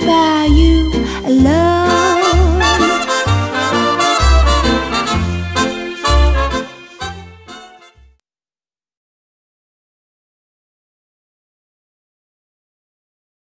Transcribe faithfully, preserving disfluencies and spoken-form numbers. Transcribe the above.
loved by